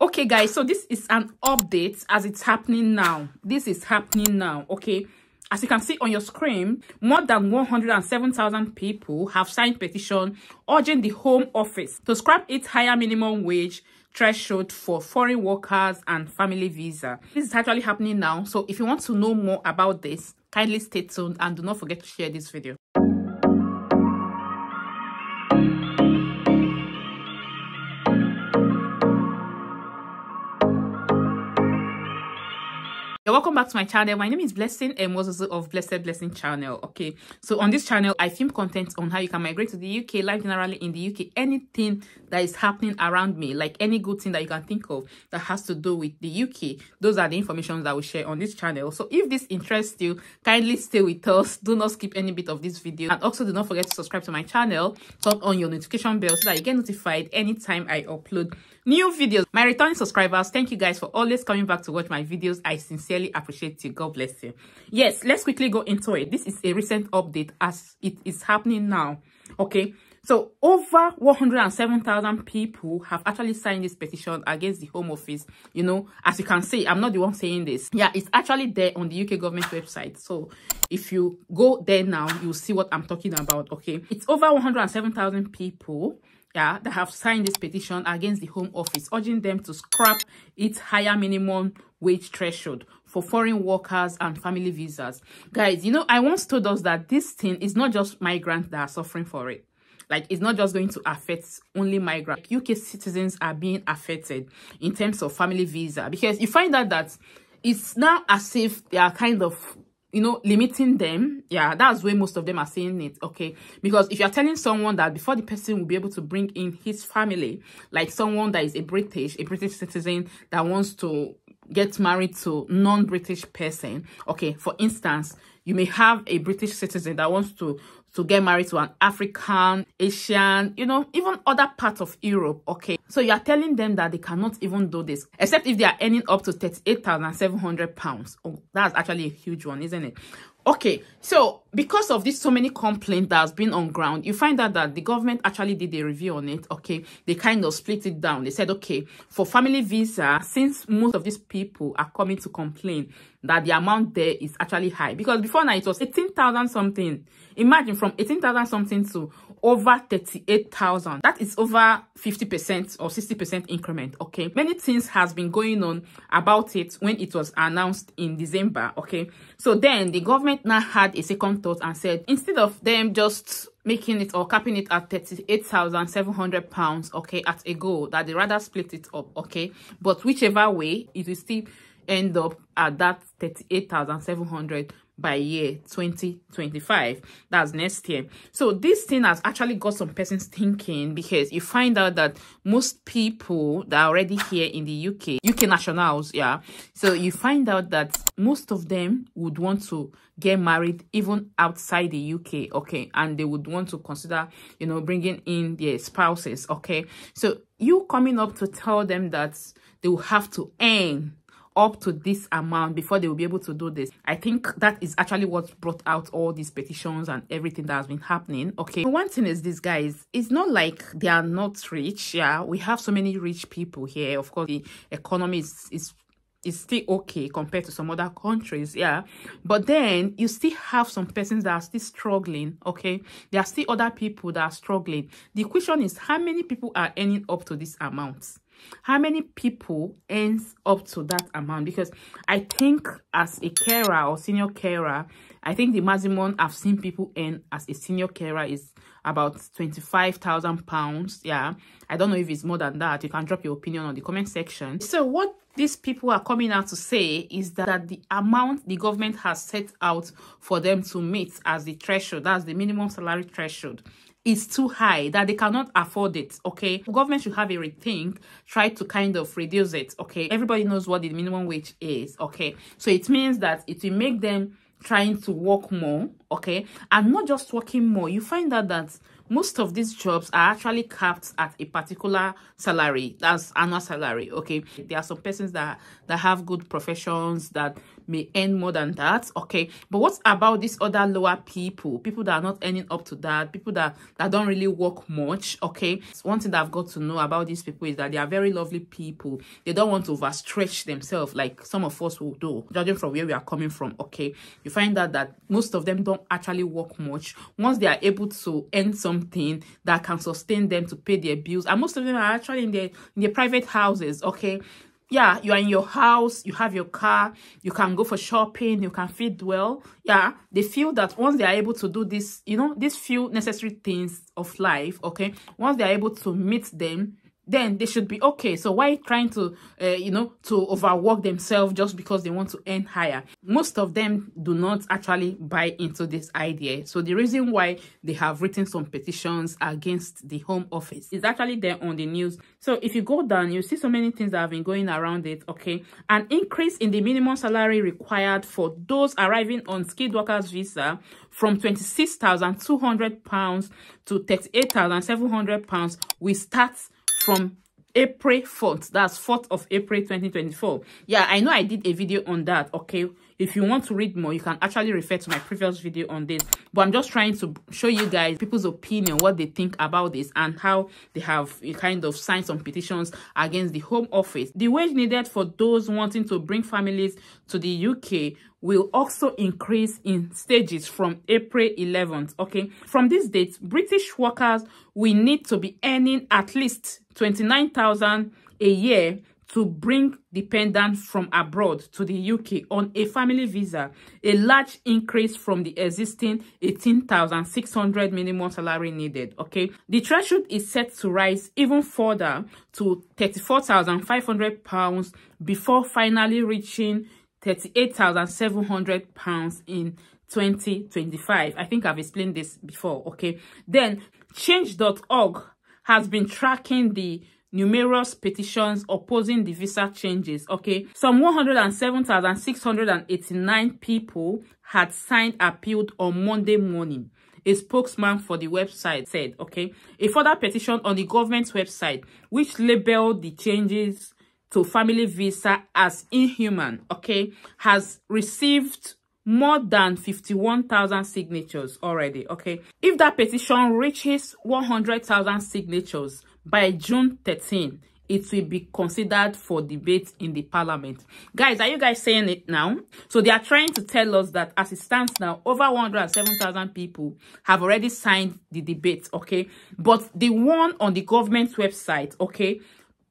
Okay guys, so this is an update as it's happening now. This is happening now, okay? As you can see on your screen, more than 107,000 people have signed petition urging the Home Office to scrap its higher minimum wage threshold for foreign workers and family visa. This is actually happening now. So if you want to know more about this, kindly stay tuned and do not forget to share this video. Welcome back to my channel. My name is Blessing Mozozo of Blessed Blessing Channel. Okay, so on this channel I film content on how you can migrate to the UK, life generally in the UK, anything that is happening around me, like any good thing that you can think of that has to do with the UK. Those are the information that we share on this channel. So if this interests you, kindly stay with us. Do not skip any bit of this video, and also do not forget to subscribe to my channel. Turn on your notification bell so that you get notified anytime I upload new videos. My returning subscribers, thank you guys for always coming back to watch my videos. I sincerely appreciate you. God bless you. Yes, let's quickly go into it. This is a recent update as it is happening now. Okay, so over 107,000 people have actually signed this petition against the Home Office. You know, as you can see, I'm not the one saying this. Yeah, it's actually there on the UK government website. So if you go there now, you'll see what I'm talking about. Okay, it's over 107,000 people, yeah, that have signed this petition against the Home Office, urging them to scrap its higher minimum wage threshold for foreign workers and family visas. Guys, you know, I once told us that this thing is not just migrants that are suffering for it. Like, it's not just going to affect only migrants. Like, UK citizens are being affected in terms of family visa, because you find out that it's now as if they are kind of, you know, limiting them. Yeah, that's where most of them are saying it, okay? Because if you're telling someone that before the person will be able to bring in his family, like someone that is a British citizen that wants to get married to non-British person, okay, for instance, you may have a British citizen that wants to get married to an African, Asian, you know, even other parts of Europe, okay? So you are telling them that they cannot even do this, except if they are earning up to £38,700. Oh, that's actually a huge one, isn't it? Okay, so because of this, so many complaints that has been on ground, you find out that the government actually did a review on it, okay? They kind of split it down. They said, okay, for family visa, since most of these people are coming to complain that the amount there is actually high, because before now it was 18,000 something. Imagine, from 18,000 something to over 38,000. That is over 50% or 60% increment, okay? Many things has been going on about it when it was announced in December, okay? So then the government now had a second thought and said, instead of them just making it or capping it at £38,700, okay, at a go, that they rather split it up, okay? But whichever way, it will still end up at that 38,700 by year 2025. That's next year. So this thing has actually got some persons thinking, because you find out that most people that are already here in the UK nationals, yeah, so you find out that most of them would want to get married even outside the UK, okay, and they would want to consider, you know, bringing in their spouses, okay? So you coming up to tell them that they will have to earn up to this amount before they will be able to do this. I think that is actually what brought out all these petitions and everything that has been happening, okay? One thing is this, guys, it's not like they are not rich, yeah? We have so many rich people here. Of course, the economy is still okay compared to some other countries, yeah? But then you still have some persons that are still struggling, okay? There are still other people that are struggling. The question is, how many people are earning up to this amount? How many people earns up to that amount? Because I think as a carer or senior carer, I think the maximum I've seen people earn as a senior carer is about £25,000. Yeah, I don't know if it's more than that. You can drop your opinion on the comment section. So what these people are coming out to say is that the amount the government has set out for them to meet as the threshold, that's the minimum salary threshold, is too high, that they cannot afford it, okay? The government should have a rethink, try to kind of reduce it, okay? Everybody knows what the minimum wage is, okay? So it means that it will make them trying to work more, okay? And not just working more, you find out that most of these jobs are actually capped at a particular salary, that's annual salary. Okay, there are some persons that have good professions that may earn more than that. Okay, but what about these other lower people that are not earning up to that, people that don't really work much? Okay, one thing that I've got to know about these people is that they are very lovely people. They don't want to overstretch themselves like some of us will do, judging from where we are coming from. Okay, you find out that most of them don't actually work much. Once they are able to earn something that can sustain them to pay their bills, and most of them are actually in their private houses. Okay, yeah, you are in your house, you have your car, you can go for shopping, you can feed well. Yeah, they feel that once they are able to do this, you know, these few necessary things of life, okay, once they are able to meet them, then they should be okay. So why trying to, you know, to overwork themselves just because they want to earn higher? Most of them do not actually buy into this idea. So the reason why they have written some petitions against the Home Office is actually there on the news. So if you go down, you see so many things that have been going around it, okay? An increase in the minimum salary required for those arriving on skilled workers visa from £26,200 to £38,700 will start from April 4th, that's 4th of April 2024. Yeah, I know I did a video on that, okay? If you want to read more, you can actually refer to my previous video on this. But I'm just trying to show you guys people's opinion, what they think about this, and how they have kind of signed some petitions against the Home Office. The wage needed for those wanting to bring families to the UK will also increase in stages from April 11th, okay? From this date, British workers will need to be earning at least $29,000 a year to bring dependents from abroad to the UK on a family visa, a large increase from the existing $18,600 minimum salary needed, okay? The threshold is set to rise even further to £34,500 before finally reaching £38,700 in 2025. I think I've explained this before, okay? Then, change.org has been tracking the numerous petitions opposing the visa changes, okay? Some 107,689 people had signed appealed on Monday morning, a spokesman for the website said, okay? A further petition on the government's website, which labeled the changes to family visa as inhuman, okay, has received more than 51,000 signatures already, okay? If that petition reaches 100,000 signatures by June 13, it will be considered for debate in the parliament. Guys, are you guys saying it now? So they are trying to tell us that as it stands now, over 107,000 people have already signed the debate, okay? But the one on the government's website, okay,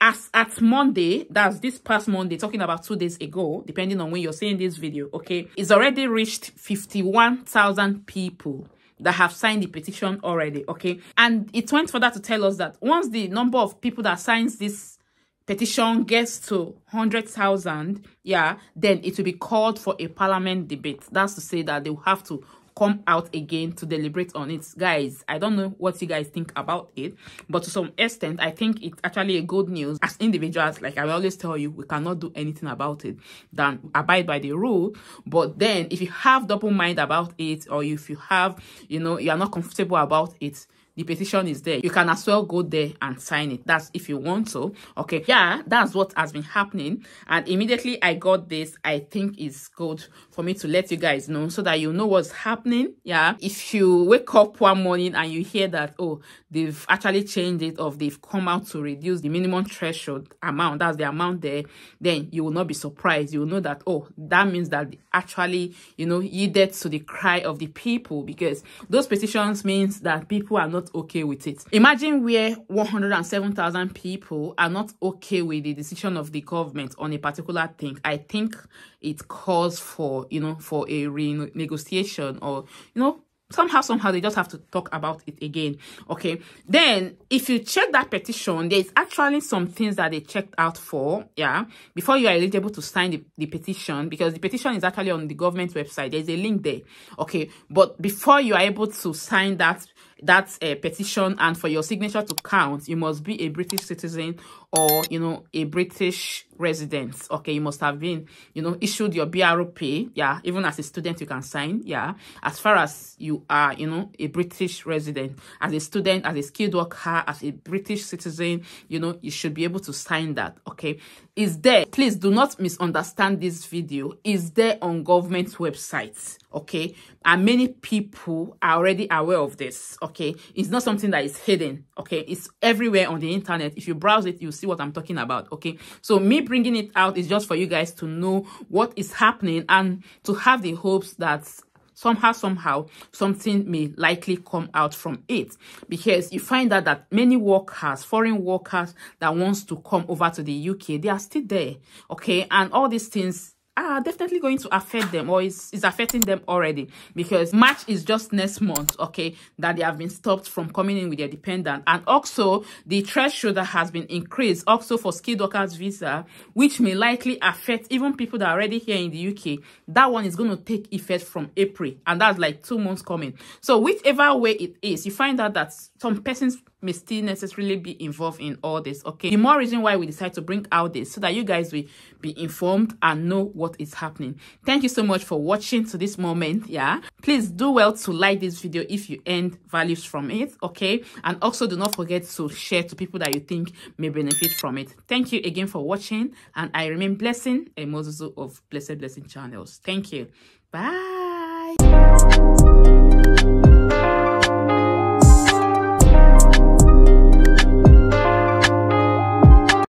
as at Monday, that's this past Monday, talking about 2 days ago, depending on when you're seeing this video, okay, it's already reached 51,000 people that have signed the petition already, okay? And it went further to tell us that once the number of people that signs this petition gets to 100,000, yeah, then it will be called for a parliament debate. That's to say that they will have to come out again to deliberate on it. Guys, I don't know what you guys think about it, but to some extent, I think it's actually a good news. As individuals, like I always tell you, we cannot do anything about it than abide by the rule. But then if you have double mind about it, or if you have, you know, you are not comfortable about it, the petition is there. You can as well go there and sign it. That's if you want to. Okay, yeah, that's what has been happening. And immediately I got this, I think it's good for me to let you guys know so that you know what's happening. Yeah, if you wake up one morning and you hear that, oh, they've actually changed it, or they've come out to reduce the minimum threshold amount, that's the amount there, then you will not be surprised. You will know that, oh, that means that they actually, you know, yielded to the cry of the people, because those petitions means that people are not okay with it. Imagine where 107,000 people are not okay with the decision of the government on a particular thing. I think it calls for, you know, for a renegotiation, or, you know, somehow they just have to talk about it again, okay? Then if you check that petition, there's actually some things that they checked out for, yeah, before you are eligible to sign the petition, because the petition is actually on the government website. There's a link there, okay? But before you are able to sign that that petition, and for your signature to count, you must be a British citizen or, you know, a British resident. Okay, you must have been, you know, issued your BRP. Yeah, even as a student, you can sign. Yeah, as far as you are, you know, a British resident. As a student, as a skilled worker, as a British citizen, you know, you should be able to sign that. Okay, is there, please do not misunderstand this video, is there on government websites. Okay, and many people are already aware of this. Okay, it's not something that is hidden. Okay, it's everywhere on the internet. If you browse it, you'll see what I'm talking about. Okay, so me bringing it out is just for you guys to know what is happening and to have the hopes that somehow something may likely come out from it, because you find out that many workers, foreign workers that wants to come over to the UK, they are still there. Okay, and all these things are definitely going to affect them, or is affecting them already, because March is just next month, okay, that they have been stopped from coming in with their dependent. And also the threshold that has been increased also for skilled workers visa, which may likely affect even people that are already here in the UK. That one is going to take effect from April, and that's like 2 months coming. So whichever way it is, you find out that some persons may still necessarily be involved in all this. Okay, the more reason why we decide to bring out this, so that you guys will be informed and know what is happening. Thank you so much for watching to this moment. Yeah, please do well to like this video if you earned values from it. Okay, and also do not forget to share to people that you think may benefit from it. Thank you again for watching, and I remain Blessing, a Mozuzu of Blessed Blessing Channels. Thank you, bye.